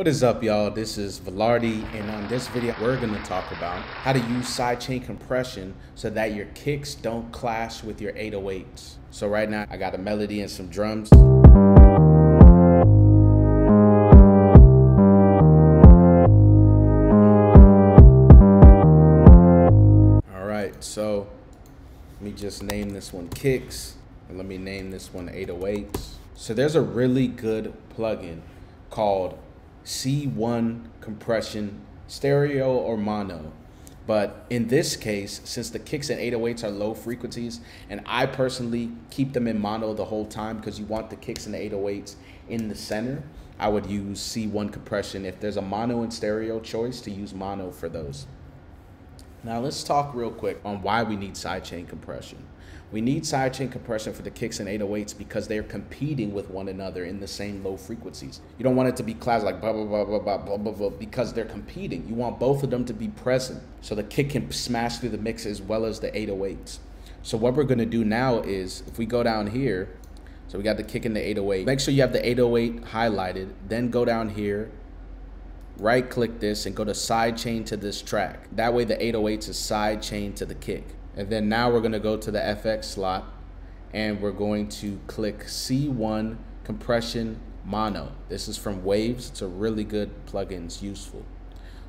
What is up, y'all? This is Vollarti, and on this video we're going to talk about how to use sidechain compression so that your kicks don't clash with your 808s. So right now I got a melody and some drums. All right, so let me just name this one kicks, and let me name this one 808s. So there's a really good plugin called C1 compression, stereo or mono, but in this case, since the kicks and 808s are low frequencies, and I personally keep them in mono the whole time because you want the kicks and the 808s in the center, I would use C1 compression. If there's a mono and stereo choice, to use mono for those. Now let's talk real quick on why we need sidechain compression. We need sidechain compression for the kicks and 808s because they're competing with one another in the same low frequencies. You don't want it to be clashed like blah, blah, blah, blah, blah, blah, blah, blah, because they're competing. You want both of them to be present so the kick can smash through the mix as well as the 808s. So what we're gonna do now is, if we go down here, so we got the kick and the 808, make sure you have the 808 highlighted, then go down here, right click this and go to sidechain to this track. That way the 808s is sidechained to the kick. And then now we're going to go to the FX slot and we're going to click C1 compression mono. This is from Waves. It's a really good plugin. It's useful.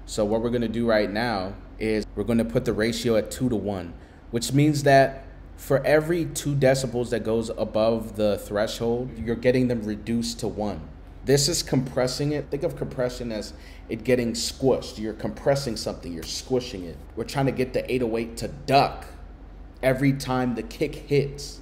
So what we're going to do right now is we're going to put the ratio at 2 to 1, which means that for every 2 decibels that goes above the threshold, you're getting them reduced to 1. This is compressing it. Think of compression as it getting squished. You're compressing something, you're squishing it. We're trying to get the 808 to duck every time the kick hits.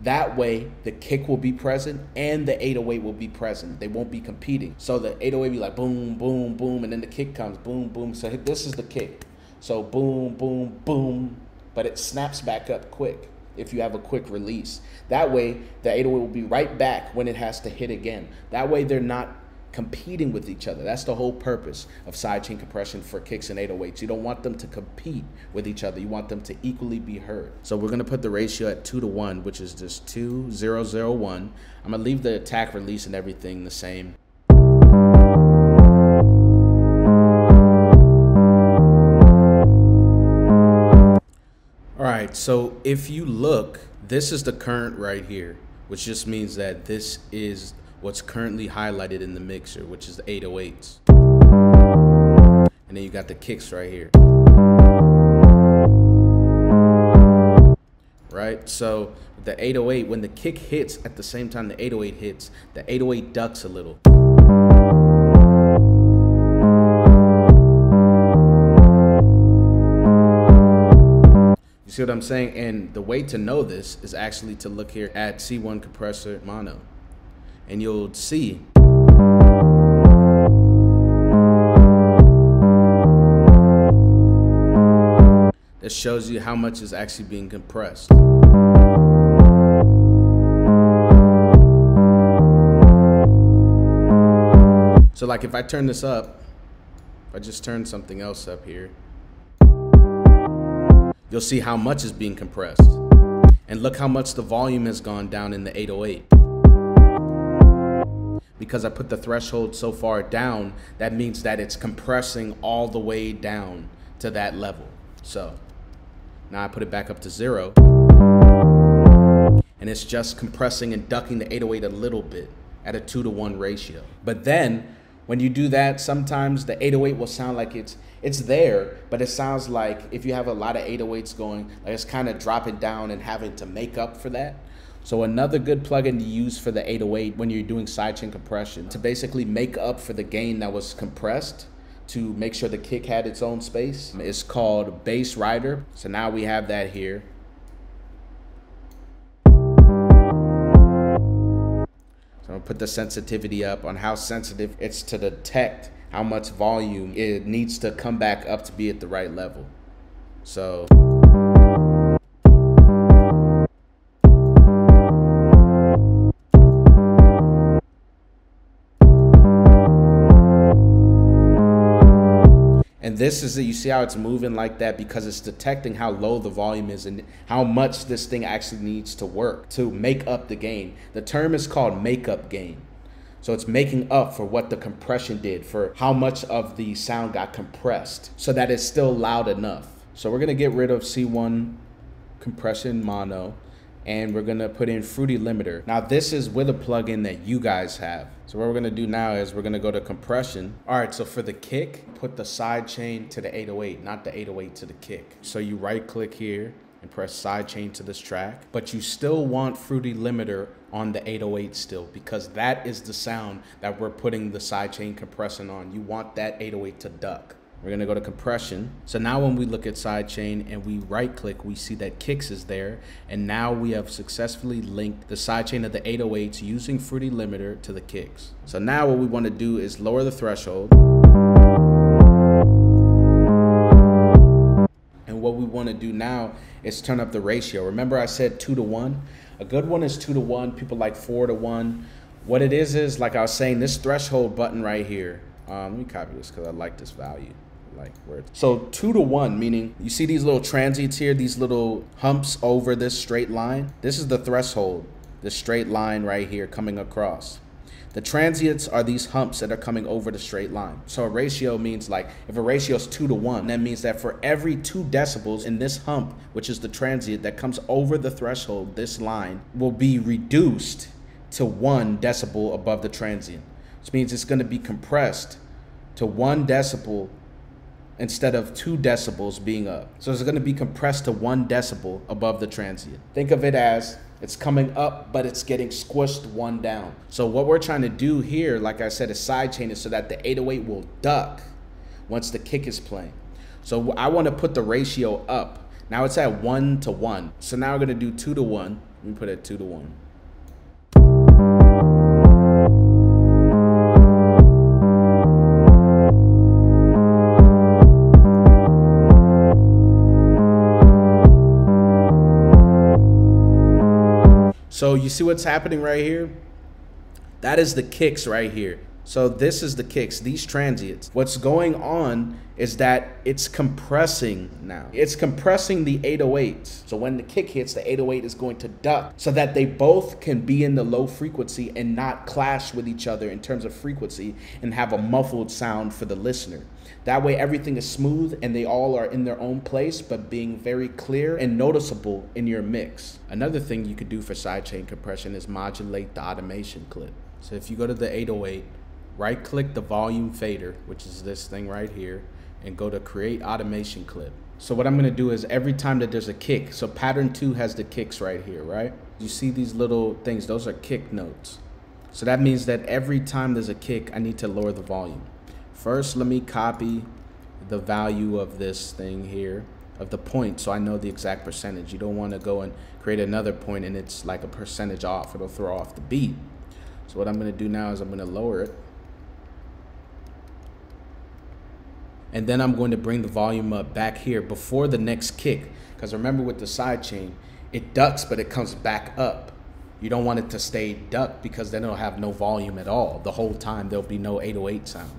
That way, the kick will be present and the 808 will be present. They won't be competing. So the 808 be like boom, boom, boom, and then the kick comes boom, boom. So this is the kick. So boom, boom, boom, but it snaps back up quick if you have a quick release. That way, the 808 will be right back when it has to hit again. That way, they're not competing with each other. That's the whole purpose of sidechain compression for kicks and 808s. You don't want them to compete with each other. You want them to equally be heard. So we're gonna put the ratio at 2 to 1, which is just 2001. I'm gonna leave the attack release and everything the same. So if you look, this is the current right here, which just means that this is what's currently highlighted in the mixer, which is the 808s. And then you got the kicks right here. Right? So the 808, when the kick hits at the same time the 808 hits, the 808 ducks a little. You see what I'm saying? And the way to know this is actually to look here at C1 compressor mono, and you'll see this shows you how much is actually being compressed. So like if I turn this up, if I just turn something else up here, you'll see how much is being compressed. And look how much the volume has gone down in the 808. Because I put the threshold so far down, that means that it's compressing all the way down to that level. So now I put it back up to 0. And it's just compressing and ducking the 808 a little bit at a 2 to 1 ratio. But then when you do that, sometimes the 808 will sound like it's there, but it sounds like if you have a lot of 808s going, like it's kind of dropping down and having to make up for that. So another good plugin to use for the 808 when you're doing sidechain compression, to basically make up for the gain that was compressed, to make sure the kick had its own space, is called Bass Rider. So now we have that here. I'm gonna put the sensitivity up on how sensitive it's to detect how much volume it needs to come back up to be at the right level. So and this is it. You see how it's moving like that because it's detecting how low the volume is and how much this thing actually needs to work to make up the gain. The term is called makeup gain. So it's making up for what the compression did, for how much of the sound got compressed, so that it's still loud enough. So we're gonna get rid of C1 compression mono, and we're gonna put in Fruity Limiter. Now this is with a plugin that you guys have. So what we're gonna do now is we're gonna go to compression. All right, so for the kick, put the side chain to the 808, not the 808 to the kick. So you right click here and press side chain to this track, but you still want Fruity Limiter on the 808 still, because that is the sound that we're putting the side chain compression on. You want that 808 to duck. We're gonna go to compression. So now when we look at side chain and we right click, we see that kicks is there. And now we have successfully linked the side chain of the 808s using Fruity Limiter to the kicks. So now what we wanna do is lower the threshold. And what we wanna do now is turn up the ratio. Remember I said 2 to 1? A good one is 2 to 1, people like 4 to 1. What it is like I was saying, this threshold button right here. Let me copy this because I like this value. Like where, so 2 to 1, meaning you see these little transients here, these little humps over this straight line. This is the threshold, the straight line right here coming across. The transients are these humps that are coming over the straight line. So a ratio means, like, if a ratio is 2 to 1, that means that for every 2 decibels in this hump, which is the transient that comes over the threshold, this line will be reduced to 1 decibel above the transient, which means it's gonna be compressed to 1 decibel instead of 2 decibels being up. So it's gonna be compressed to 1 decibel above the transient. Think of it as it's coming up, but it's getting squished 1 down. So what we're trying to do here, like I said, is side chain it so that the 808 will duck once the kick is playing. So I wanna put the ratio up. Now it's at 1 to 1. So now we're gonna do 2 to 1. Let me put it at 2 to 1. So you see what's happening right here? That is the kicks right here. So this is the kicks, these transients. What's going on is that it's compressing now. It's compressing the 808s. So when the kick hits, the 808 is going to duck so that they both can be in the low frequency and not clash with each other in terms of frequency and have a muffled sound for the listener. That way everything is smooth and they all are in their own place, but being very clear and noticeable in your mix. Another thing you could do for sidechain compression is modulate the automation clip. So if you go to the 808, right click the volume fader, which is this thing right here, and go to create automation clip. So what I'm gonna do is every time that there's a kick, so pattern 2 has the kicks right here, right? You see these little things, those are kick notes. So that means that every time there's a kick, I need to lower the volume. First, let me copy the value of this thing here, of the point, so I know the exact percentage. You don't wanna go and create another point and it's like a percentage off, it'll throw off the beat. So what I'm gonna do now is I'm gonna lower it. And then I'm going to bring the volume up back here before the next kick. Because remember with the side chain, it ducks, but it comes back up. You don't want it to stay ducked because then it'll have no volume at all. The whole time there'll be no 808 sound.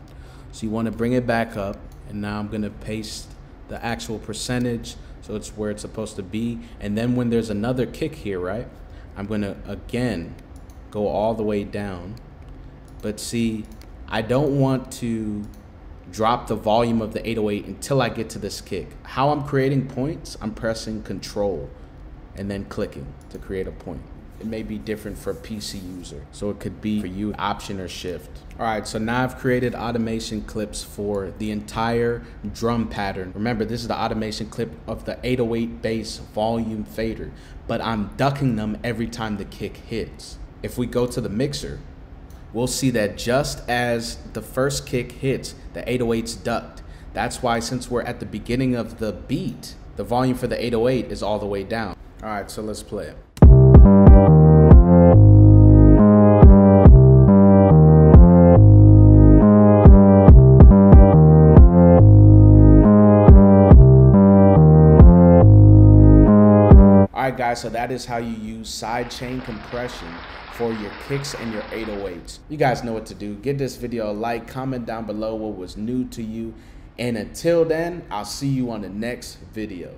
So you want to bring it back up, and now I'm going to paste the actual percentage so it's where it's supposed to be. And then when there's another kick here, right, I'm going to again go all the way down. But see, I don't want to drop the volume of the 808 until I get to this kick. How I'm creating points, I'm pressing Control and then clicking to create a point. It may be different for a PC user, so it could be for you Option or Shift. All right, so now I've created automation clips for the entire drum pattern. Remember, this is the automation clip of the 808 bass volume fader, but I'm ducking them every time the kick hits. If we go to the mixer, we'll see that just as the first kick hits, the 808's ducked. That's why, since we're at the beginning of the beat, the volume for the 808 is all the way down. All right, so let's play it. Alright guys, so that is how you use side chain compression for your kicks and your 808s. You guys know what to do. Give this video a like, comment down below what was new to you, and until then, I'll see you on the next video.